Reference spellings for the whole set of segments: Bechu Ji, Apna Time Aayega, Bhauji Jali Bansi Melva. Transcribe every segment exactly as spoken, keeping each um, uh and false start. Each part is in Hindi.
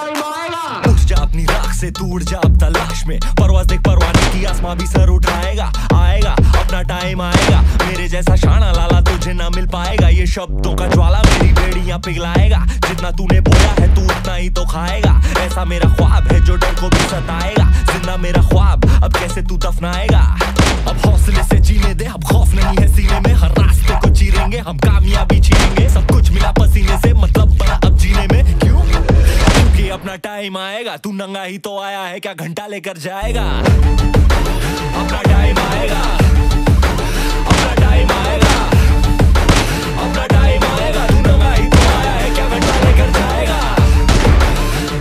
उठ जा अपनी राख से, दूर जा अब तलाश में, परवाज़ देख परवाने की, आसमां भी सर उठाएगा। आएगा अपना टाइम आएगा, मेरे जैसा शाना लाला तुझे ना मिल पाएगा। ये शब्दों का ज्वाला मेरी बेड़ियां पिघलाएगा, जितना तूने बोला है तू उतना ही तो खाएगा। ऐसा मेरा ख्वाब है जो डर को भी सताएगा, जिंदा मेरा ख्वाब अब कैसे तू दफनाएगा। अब हौसले से जीने दे, अब खौफ नहीं है सीने में। हर रास्ते को चीरेंगे हम, कामयाबी छीनेंगे, सब कुछ मिला पसीने से, मतलब बड़ा अब जीने में। क्यों? क्योंकि अपना टाइम आएगा, तू नंगा ही तो आया है, क्या घंटा लेकर जाएगा। अपना टाइम आएगा, अपना टाइम आएगा, अपना टाइम आएगा, तू नंगा ही तो आया है, क्या घंटा लेकर जाएगा।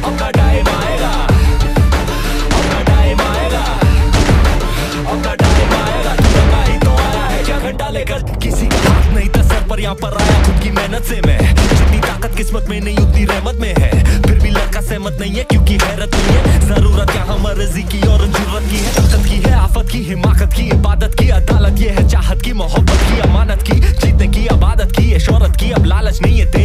अपना टाइम आएगा, अपना टाइम आएगा, अपना टाइम आएगा, तू नंगा ही तो आया है, क्या घंटा लेकर। किसी का हाथ नहीं था सर पर, यहाँ पर आया खुद की मेहनत से मैं। जितनी ताकत किस्मत में नहीं उतनी रहमत में है, फिर भी लड़का सहमत नहीं है, क्योंकि हैरत नहीं है। जरूरत यहाँ मर्जी की और जरूरत की है, ताकत की है, आफत की, हिमाकत की, इबादत की, अदालत ये है, चाहत की, मोहब्बत की, अमानत की, जीतने की, अबादत की, शोहरत की, अब लालच नहीं है।